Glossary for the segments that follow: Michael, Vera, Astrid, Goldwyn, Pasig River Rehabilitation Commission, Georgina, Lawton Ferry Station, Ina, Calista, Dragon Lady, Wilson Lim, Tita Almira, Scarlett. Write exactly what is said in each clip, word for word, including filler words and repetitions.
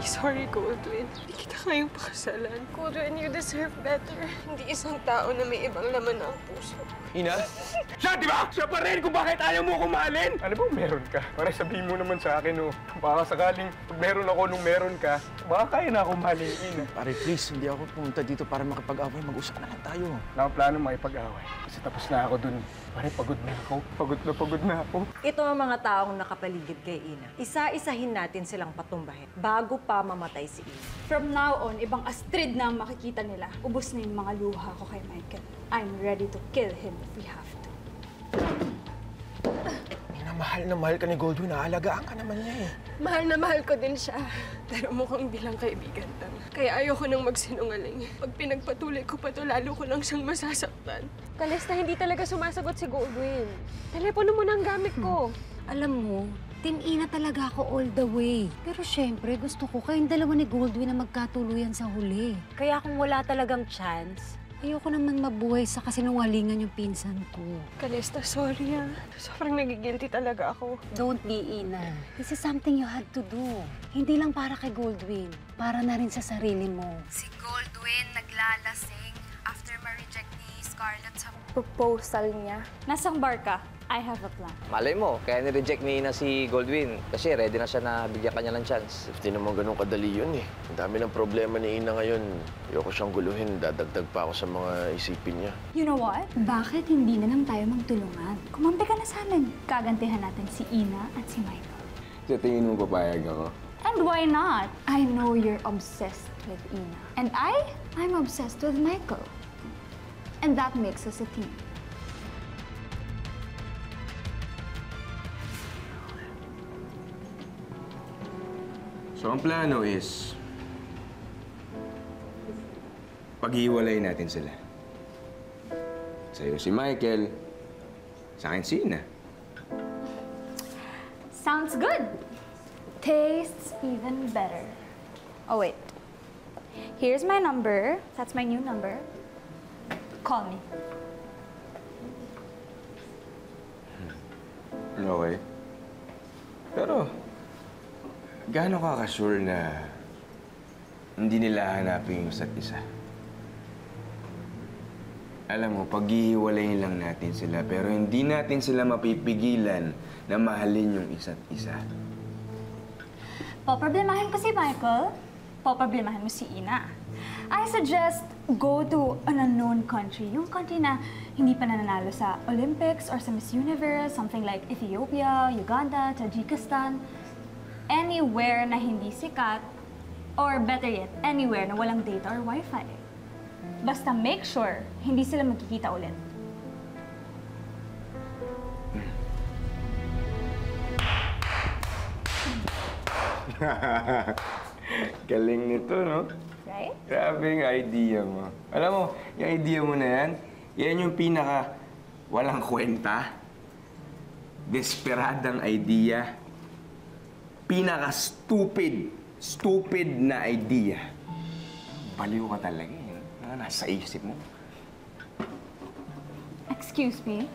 really sorry, Goldwyn. Hindi kita kayong pakasalan. Goldwyn, you deserve better. Hindi isang tao na may ibang laman ang puso. Ina? Siya, di ba? Siya pa rin kung bakit ayaw mo kumahalin! Ano ba meron ka? Parang sabihin mo naman sa akin, oh. Baka sakaling pag meron ako nung meron ka, baka kaya na akong mahalin, Ina. Pare, please, hindi ako pumunta dito para makipag-away. Mag-usap na lang tayo. Nakaplano makipag-away. Kasi tapos na ako dun. Pare, pagod na ako. Pagod na pagod na ako. Ito ang mga taong nakapaligid kay Ina. Isa-isahin natin silang patumbahin bago pa mamatay si Ina. From now on, ibang Astrid na ang makikita nila. Ubos na yung mga luha ko kay Michael. I'm ready to kill him if we have to. Minamahal na mahal ka ni Goldwyn. Naalagaan ka naman niya eh. Mahal na mahal ko din siya. Pero mukhang bilang kaibigan lang. Kaya ayoko nang magsinungaling. Pag pinagpatuloy ko pa to, lalo ko lang siyang masasaktan. Calista, hindi talaga sumasagot si Goldwyn. Telepono mo na ang gamit ko. Hmm. Alam mo, Team Ina talaga ako all the way. Pero siyempre, gusto ko kayong dalawa ni Goldwyn na magkatuluyan sa huli. Kaya kung wala talagang chance, ayoko naman mabuhay sa kasinungalingan yung pinsan ko. Calista, sorry ah. Sobrang nagigilty talaga ako. Don't be, Ina. This is something you had to do. Hindi lang para kay Goldwyn, para na rin sa sarili mo. Si Goldwyn naglalasing after ma-reject ni Scarlett sa proposal niya. Nasang bar ka? I have a plan. Malay mo, kaya nireject ni Ina si Goldwyn kasi ready na siya na bigyan kanya ng chance. Hindi naman ganun kadali yun eh. Ang dami ng problema ni Ina ngayon. Ayoko siyang guluhin, dadagdag pa ako sa mga isipin niya. You know what? Bakit hindi na lang tayo magtulungan? Kumampi ka na sa amin. Kagantihan natin si Ina at si Michael. Sa tingin mo papayag ako? And why not? I know you're obsessed with Ina. And I? I'm obsessed with Michael. And that makes us a team. So, ang plano is, paghiwalay natin sila. Sa'yo si Michael, sa akin si Ina. Sounds good. Tastes even better. Oh, wait. Here's my number. That's my new number. Call me. Okay. Pero, gaano ka ka-sure na hindi nila hanapin yung isa't isa? Alam mo, paghihiwalayin lang natin sila, pero hindi natin sila mapipigilan na mahalin yung isa't isa. Poproblemahin ko si Michael, poproblemahin mo si Ina. I suggest go to an unknown country, yung country na hindi pa nananalo sa Olympics or sa Miss Universe, something like Ethiopia, Uganda, Tajikistan. Anywhere na hindi sikat, or better yet, anywhere na walang data or wifi. Basta make sure, hindi sila magkikita ulit. Galing nito, no? Right? Grabing idea mo. Alam mo, yung idea mo na yan, yan yung pinaka walang kwenta, desperadang idea, pinaka-stupid, stupid na idea. Baliw ka talaga eh. Nasa isip mo. Excuse me?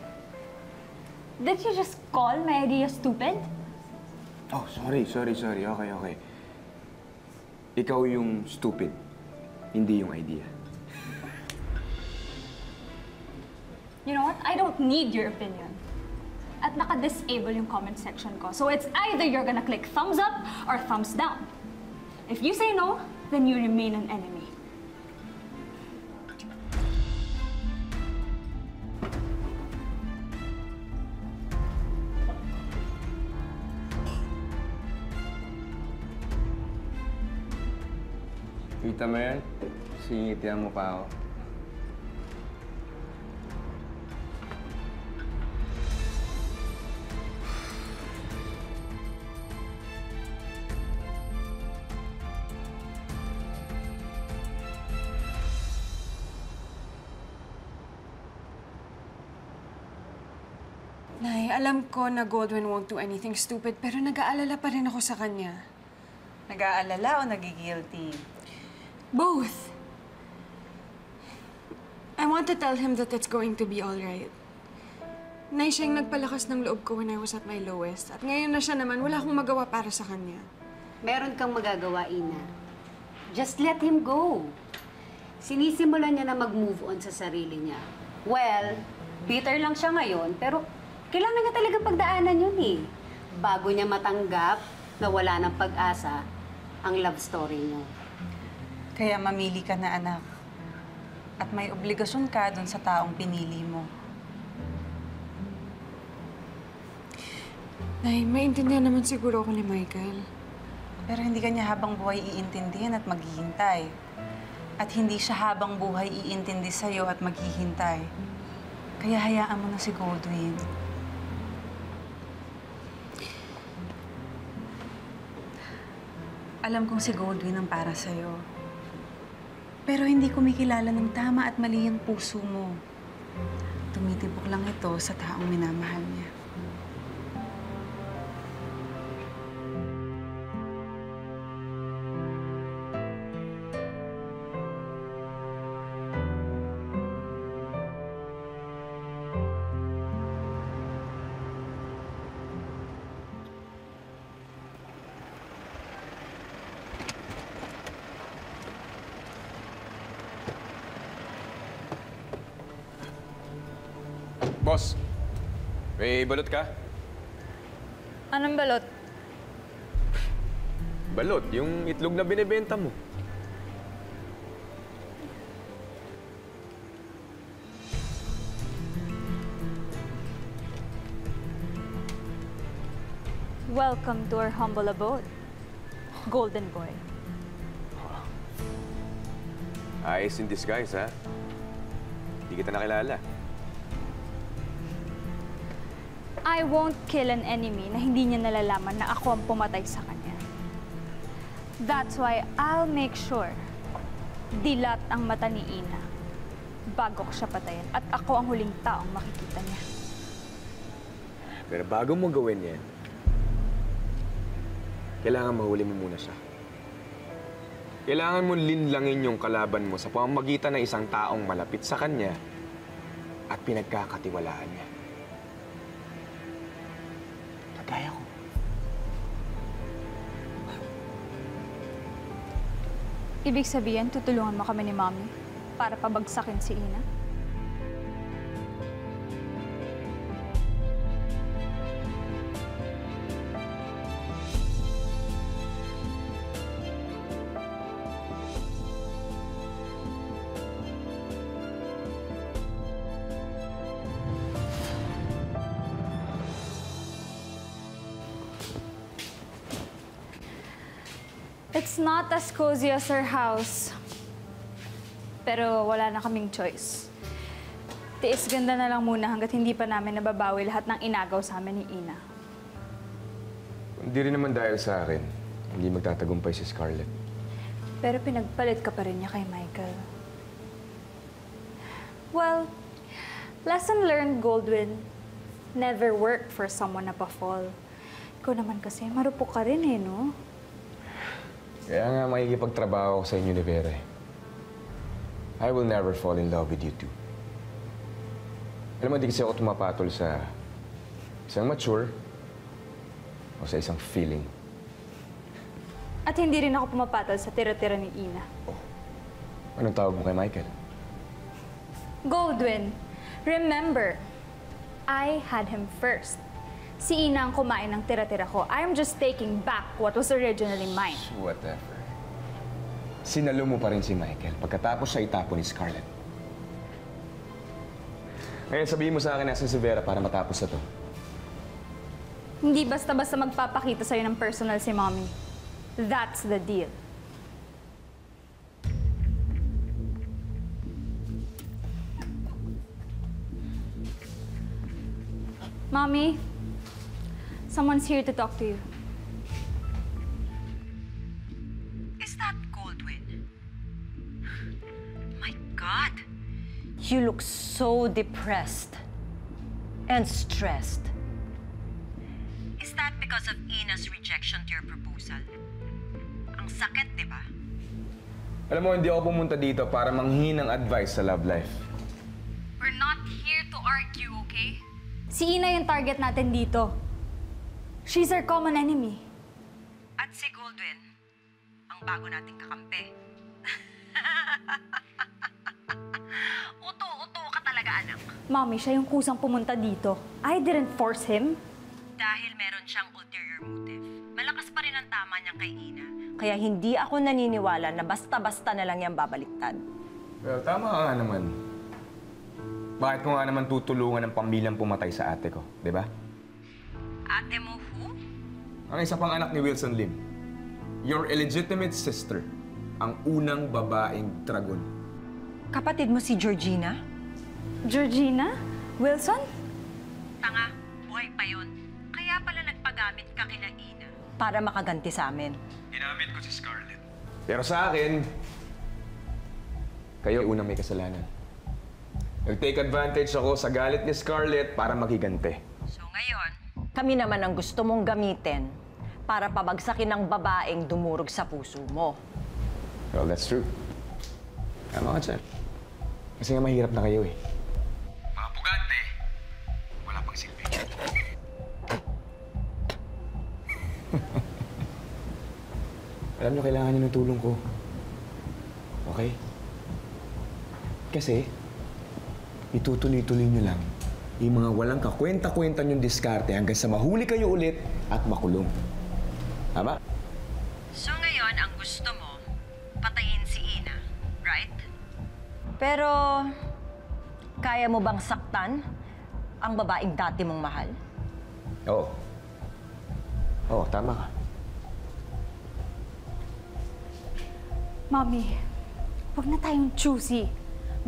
Did you just call my idea stupid? Oh, sorry, sorry, sorry. Okay, okay. Ikaw yung stupid, hindi yung idea. You know what? I don't need your opinion. At naka-disable yung comment section ko. So it's either you're gonna click thumbs up or thumbs down. If you say no, then you remain an enemy. Kita mo yan? Singitian mo pa ako. Nay, alam ko na Goldwyn won't do anything stupid, pero nag-aalala pa rin ako sa kanya. Nag-aalala o nagigilty? Both. I want to tell him that it's going to be all right. Nay, siya yung nagpalakas ng loob ko when I was at my lowest, at ngayon na siya naman, wala akong magawa para sa kanya. Meron kang magagawa, Ina. Just let him go. Sinisimulan niya na mag-move on sa sarili niya. Well, bitter lang siya ngayon, pero kailangan niya talaga pagdaanan yun eh. Bago niya matanggap na wala ng pag-asa ang love story niyo. Kaya mamili ka na, anak. At may obligasyon ka dun sa taong pinili mo. Nay, maintindihan naman siguro ako ni Michael. Pero hindi ka niya habang buhay iintindihan at maghihintay. At hindi siya habang buhay iintindi sa'yo at maghihintay. Kaya hayaan mo na si Goldwyn. Alam kong si Goldwyn ang para sa'yo. Pero hindi kumikilala ng tama at mali ang puso mo. Tumitibok lang ito sa taong minamahal niya. Boss, may balot ka? Anong balot? Balot? Yung itlog na binibenta mo. Welcome to our humble abode, Golden Boy. Ayos in disguise, ha? Hindi kita nakilala. I won't kill an enemy na hindi niya nalalaman na ako ang pumatay sa kanya. That's why I'll make sure dilat ang mata ni Ina bago ko siya patayin at ako ang huling taong makikita niya. Pero bago mo gawin yan, kailangan mahuli mo muna siya. Kailangan mo linlangin yung kalaban mo sa pamamagitan ng isang taong malapit sa kanya at pinagkakatiwalaan niya. Kaya ko. Ibig sabihin, tutulungan mo kami ni Mommy para pabagsakin si Ina? It's not as cozy as our house. Pero wala na kaming choice. Tiis ganda na lang muna hanggat hindi pa namin nababawi lahat ng inagaw sa amin ni Ina. Hindi rin naman dahil sa akin, hindi magtatagumpay si Scarlett. Pero pinagpalit ka pa rin niya kay Michael. Well, lesson learned, Goldwyn. Never work for someone na pa-fall. Ikaw naman kasi, marupok ka rin eh, no? Kaya nga makikipagtrabaho ako sa inyo ni Vera. I will never fall in love with you two. Alam mo, di kasi ako tumapatol sa isang mature o sa isang feeling. At hindi rin ako pumapatol sa tira-tira ni Ina. Oh. Anong tawag mo kay Michael? Goldwyn, remember, I had him first. Si Ina ang kumain ng tira-tira ko. I'm just taking back what was originally mine. Whatever. Sinalo mo pa rin si Michael pagkatapos siya itapon ni Scarlett. Ngayon, sabihin mo sa akin nasa si Vera para matapos na to. Hindi basta-basta magpapakita sa'yo ng personal si Mommy. That's the deal. Mommy? Someone's here to talk to you. Is that Goldwyn? My God! You look so depressed and stressed. Is that because of Ina's rejection to your proposal? Ang sakit, di ba? Alam mo, hindi ako pumunta dito para manghingi ng advice sa love life. We're not here to argue, okay? Si Ina yung target natin dito. She's our common enemy. At Si Goldwyn, ang bago nating kakampi. Uto-uto ka talaga, anak. Mommy, siya yung kusang pumunta dito. I didn't force him. Dahil meron siyang ulterior motive. Malakas pa rin ang tama niyang kay Ina. Kaya hindi ako naniniwala na basta-basta na lang niyang babaliktad. Well, tama nga naman. Bakit ko nga naman tutulungan ang pamilyang pumatay sa ate ko, di ba? Ate mo who? Ang isa pang anak ni Wilson Lim. Your illegitimate sister, ang unang babaeng dragon. Kapatid mo si Georgina? Georgina? Wilson? Tanga, buhay pa yun. Kaya pala nagpagamit ka kila Ina. Para makaganti sa amin. Ginamit ko si Scarlett. Pero sa akin, kayo unang may kasalanan. Nag-take advantage ako sa galit ni Scarlett para makiganti. So ngayon, kami naman ang gusto mong gamitin para pabagsakin ng babaeng dumurog sa puso mo. Well, that's true. Tama ka, sir. Kasi nga mahirap na kayo, eh. Mga pugante, wala pang silbi. Alam niyo, kailangan niyo ng tulong ko. Okay? Kasi, itutuloy-tuloy niyo lang yung mga walang kakwenta-kwenta niyong diskarte hanggang sa mahuli kayo ulit at makulong. Tama? So ngayon, ang gusto mo, patayin si Ina, right? Pero, kaya mo bang saktan ang babaeng dati mong mahal? Oo. Oo, tama ka. Mommy, huwag na tayong choosy.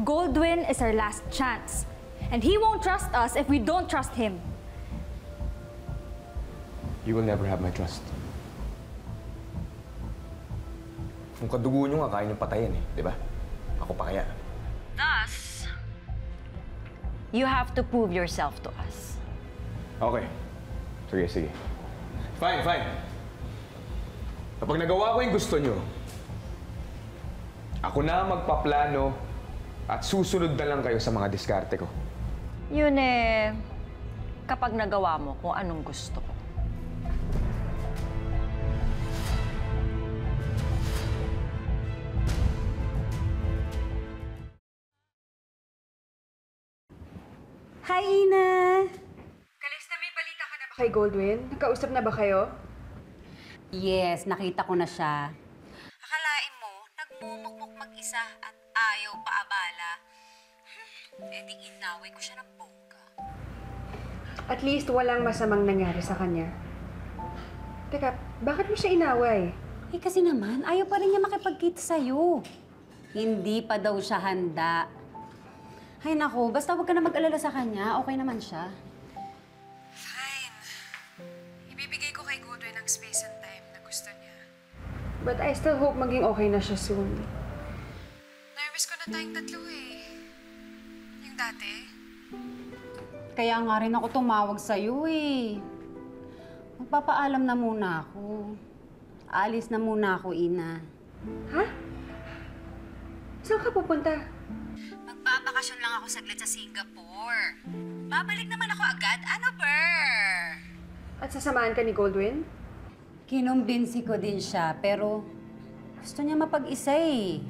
Goldwyn is our last chance. And he won't trust us if we don't trust him. You will never have my trust. Kung kadugo nyo nga, kaya nyo patayin eh, di ba? Ako pa kaya. Thus, you have to prove yourself to us. Okay. Sige, sige. Fine, fine. Kapag nagawa ko yung gusto nyo, ako na magpaplano at susunod na lang kayo sa mga diskarte ko. Yun eh, kapag nagawa mo kung anong gusto ko. Hi, Ina! Calista, may balita ka na ba kay Goldwyn? Nakausap na ba kayo? Yes, nakita ko na siya. Akalain mo, nagmumukmuk mag-isa at ayaw paabala. Eh di inaway ko siya ng bongga. At least walang masamang nangyari sa kanya. Teka, bakit mo siya inaway? Eh kasi naman, ayaw pa rin niya makipagkita sa'yo. Hindi pa daw siya handa. Ay, naku. Basta huwag ka na mag-alala sa kanya. Okay naman siya. Fine. Ibibigay ko kay Godoy ng space and time na gusto niya. But I still hope maging okay na siya soon. Nervous ko na tayong tatlo eh. Yung dati. Kaya nga rin ako tumawag sa'yo eh. Magpapaalam na muna ako. Aalis na muna ako, Ina. Ha? Saan ka pupunta? Magbabakasyon lang ako saglit sa Singapore. Babalik naman ako agad. Ano ba? At sasamahan ka ni Goldwyn? Kinumbinsi ko din siya, pero gusto niya mapag-isa eh.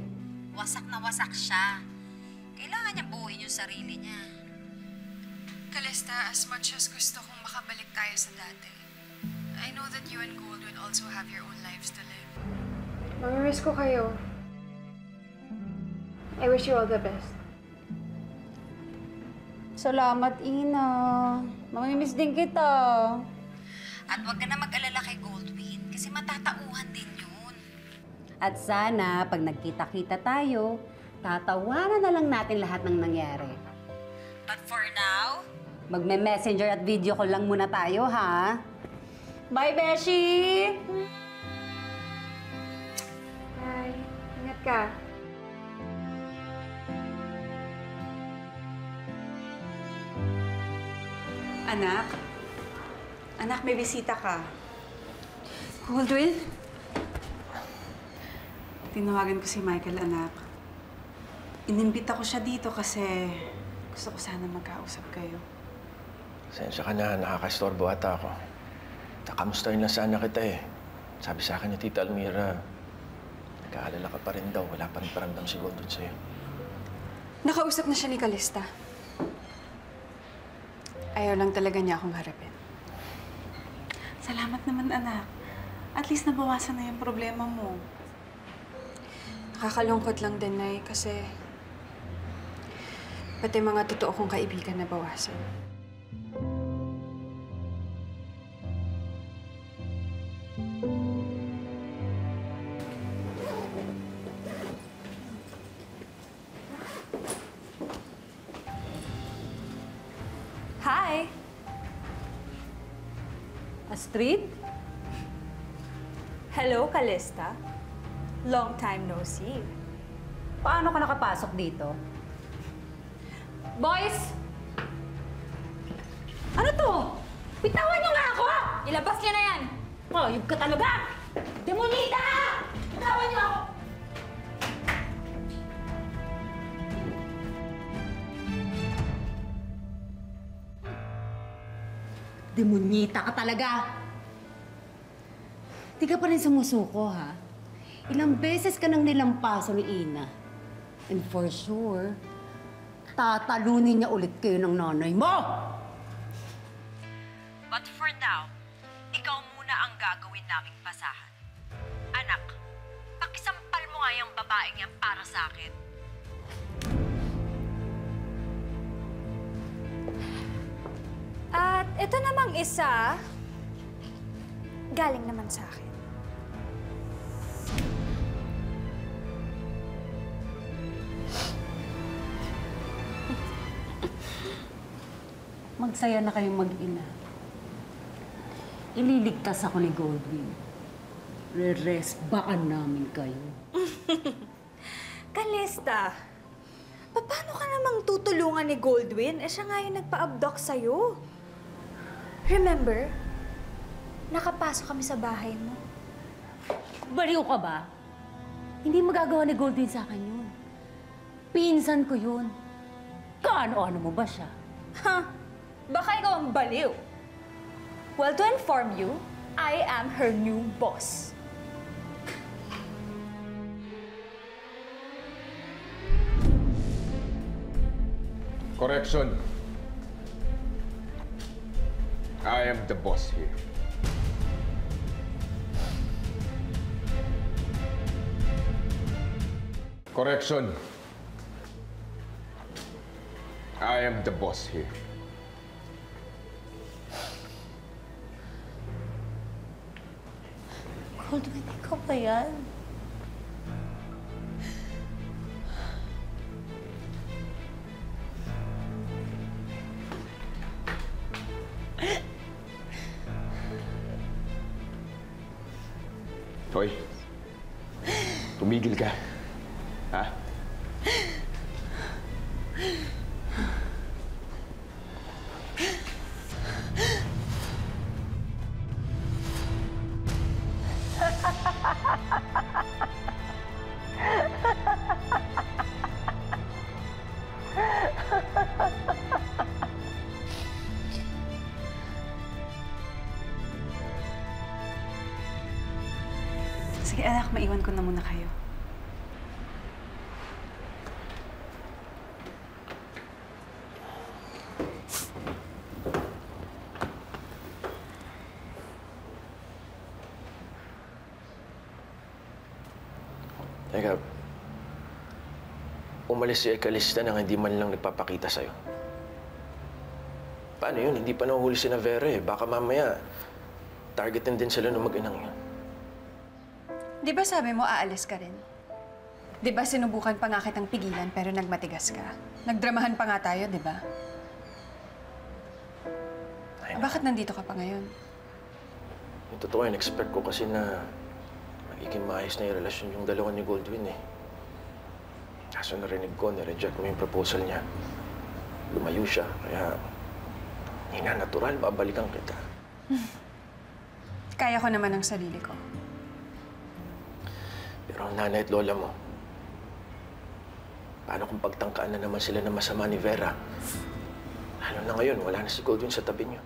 Wasak na wasak siya. Kailangan niya buuin yung sarili niya. Calista, as much as gusto kong makabalik tayo sa dati, I know that you and Goldwyn also have your own lives to live. Mamimiss ko kayo. I wish you all the best. Salamat, Ina. Mamimiss din kita. At huwag ka na mag-alala kay Goldwyn kasi matatauhan din yun. At sana, pag nagkita-kita tayo, tatawanan na lang natin lahat ng nangyari. But for now, magme-messenger at video call lang muna tayo, ha? Bye, Beshi! Bye. Ingat ka. Anak? Anak, may bisita ka. Goldwyn? Tinawagan ko si Michael, anak. Inimbita ko siya dito kasi gusto ko sana magkausap kayo. Sensya ka na, nakakastorbo ata ako. Nakamustahin lang sana kita eh. Sabi sa akin ni Tita Almira, nag-aalala ka pa rin daw. Wala pa rin paramdam si Goldwyn sa'yo. Nakausap na siya ni Calista. Ayaw lang talaga niya akong harapin. Salamat naman, anak. At least nabawasan na yung problema mo. Nakakalungkot lang din, Nay, kasi pati mga totoo kong kaibigan nabawasan. Hi! Astrid? Hello, Calista. Long time no see. Paano ka nakapasok dito? Boys! Ano to? Bitawan niyo nga ako! Ilabas niyo na yan! Mayub ka talaga! Demonita! Bitawan niyo ako! Demonita ka talaga! Di ka pa rin sumusuko, ha? Ilang beses ka nang nilampaso ni Ina. And for sure, tatalunin niya ulit kayo ng nanay mo! But for now, ikaw muna ang gagawin naming basahan. Anak, pakisampal mo nga yung babaeng yan para sa akin. At ito namang isa, galing naman sa akin. Magsaya na kayong mag-ina. Ililigtas ako ni Goldwyn. Re-rest baan namin kayo. Calista, paano ka namang tutulungan ni Goldwyn? Eh siya nga yung nagpa-abduct sa'yo. Remember, nakapasok kami sa bahay mo. Baliw ka ba? Hindi magagawa ni Goldwyn sa akin yun. Pinsan ko yun. Kaano-ano mo ba siya? Ha? Baka ikaw ang baliw. Well, to inform you, I am her new boss. Correction. I am the boss here. Correction. I am the boss here. Goldwyn, ikaw ba yan? Hoy, tumigil ka. Ha? Sige, anak, maiwan ko na muna kayo. Teka, umalis si Calista nang hindi man lang nagpapakita sa'yo. Paano yun? Hindi pa nahuhuli si Vera eh. Baka mamaya, targetin din sila ng mag-inang yun. Di ba sabi mo, aalis ka rin? Di ba sinubukan pa nga kitang pigilan pero nagmatigas ka? Nagdramahan pa nga tayo, di ba? Bakit nandito ka pa ngayon? Yung totoo, in-expect ko kasi na magiging maayos na yung relasyon yung dalawa ni Goldwyn eh. Kaso narinig ko, nireject mo yung proposal niya. Lumayo siya, kaya Ina, natural, babalikan kita. Hmm. Kaya ko naman ang sarili ko. Pero ang nanay at lola mo, paano kung pagtangkaan na naman sila na masama ni Vera? Lalo na ngayon, wala na si Goldwyn sa tabi niyo.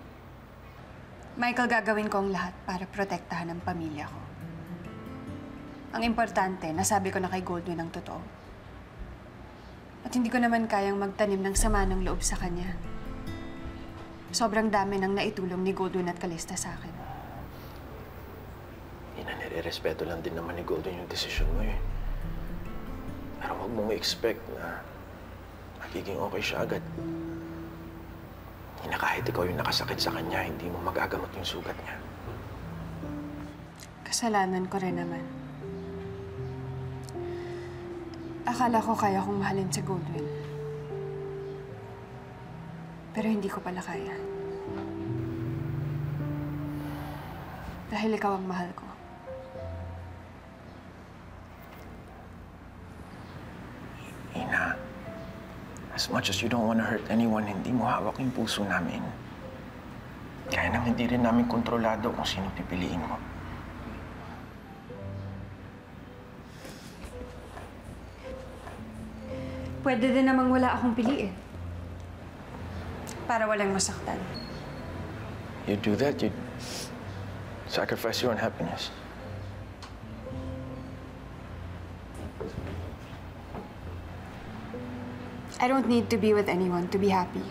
Michael, gagawin ko ang lahat para protektahan ang pamilya ko. Ang importante, nasabi ko na kay Goldwyn ang totoo. At hindi ko naman kayang magtanim ng sama ng loob sa kanya. Sobrang dami nang naitulong ni Goldwyn at Calista sa akin. Ina, nire-respeto lang din naman ni Goldwyn yung desisyon mo eh. Pero huwag mong i-expect na magiging okay siya agad. Ina, kahit ikaw yung nakasakit sa kanya, hindi mo magagamot yung sugat niya. Kasalanan ko rin naman. Akala ko kaya kong mahalin si Goldwyn. Pero hindi ko pala kaya. Dahil ikaw ang mahal ko. Ina, as much as you don't want to hurt anyone, hindi mo hawak yung puso namin. Kaya naman hindi rin namin kontrolado kung sino pipiliin mo. Pwede din namang wala akong piliin. Para walang masaktan. You do that, you sacrifice your own happiness. I don't need to be with anyone to be happy.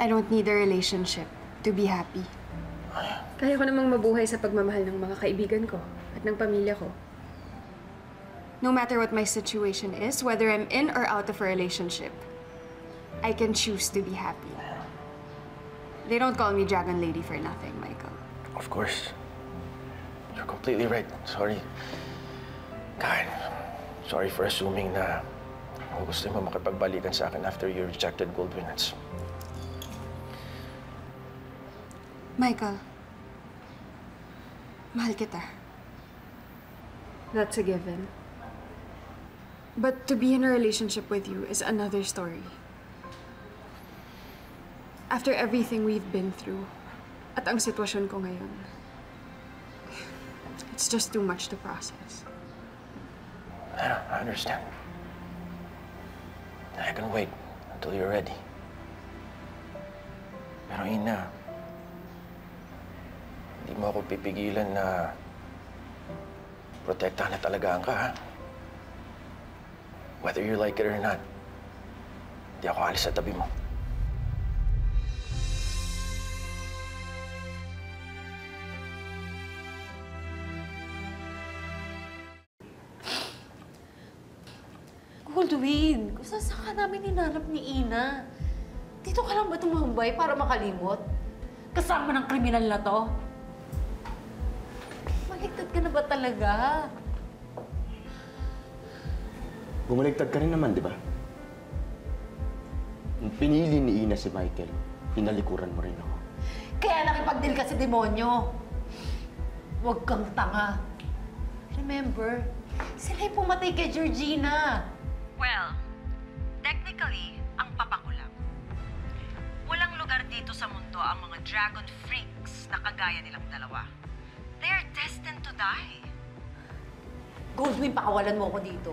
I don't need a relationship to be happy. Kaya ko namang mabuhay sa pagmamahal ng mga kaibigan ko at ng pamilya ko. No matter what my situation is, whether I'm in or out of a relationship, I can choose to be happy. They don't call me Dragon Lady for nothing, Michael. Of course. You're completely right. Sorry. God, sorry for assuming na gusto mo makipagbalikan sa akin after you rejected Goldwyn. Michael, mahal kita. That's a given. But to be in a relationship with you is another story. After everything we've been through, at ang sitwasyon ko ngayon, it's just too much to process. I, I understand. I can wait until you're ready. Pero Ina, hindi mo ako pipigilan na protektahan na talagaan ka, ha? Whether you like it or not, di ako alis sa tabi mo. Goldwyn, kung saan ka namin hinanap ni Ina? Dito ka lang ba tumambay para makalimot? Kasama ng kriminal na to? Maligtad ka na ba talaga? Gumaligtad ka rin naman, di ba? Nung pinili ni Ina si Michael, pinalikuran mo rin ako. Kaya nakipag-deal ka sa demonyo. Huwag kang tanga. Remember, sila'y pumatay kay Georgina. Well, technically, ang papakulang. Walang lugar dito sa mundo ang mga dragon freaks na kagaya nilang dalawa. They're destined to die. Goldwyn, pakawalan mo ako dito.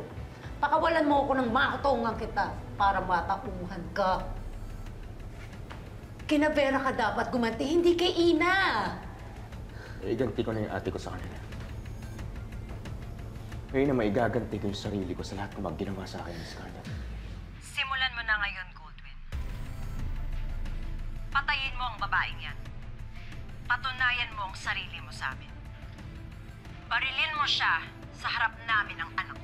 Pakawalan mo ako ng makatongang kita para matapuhan ka. Kina Vera ka dapat gumanti, hindi kay Ina! Iganti ko na yung ate ko sa kanila. Ngayon na maigaganti ko yung sarili ko sa lahat ng magginawa sa akin ni Scarlett. Simulan mo na ngayon, Goldwyn. Patayin mo ang babaeng yan. Patunayan mo ang sarili mo sa amin. Barilin mo siya sa harap namin ng anak.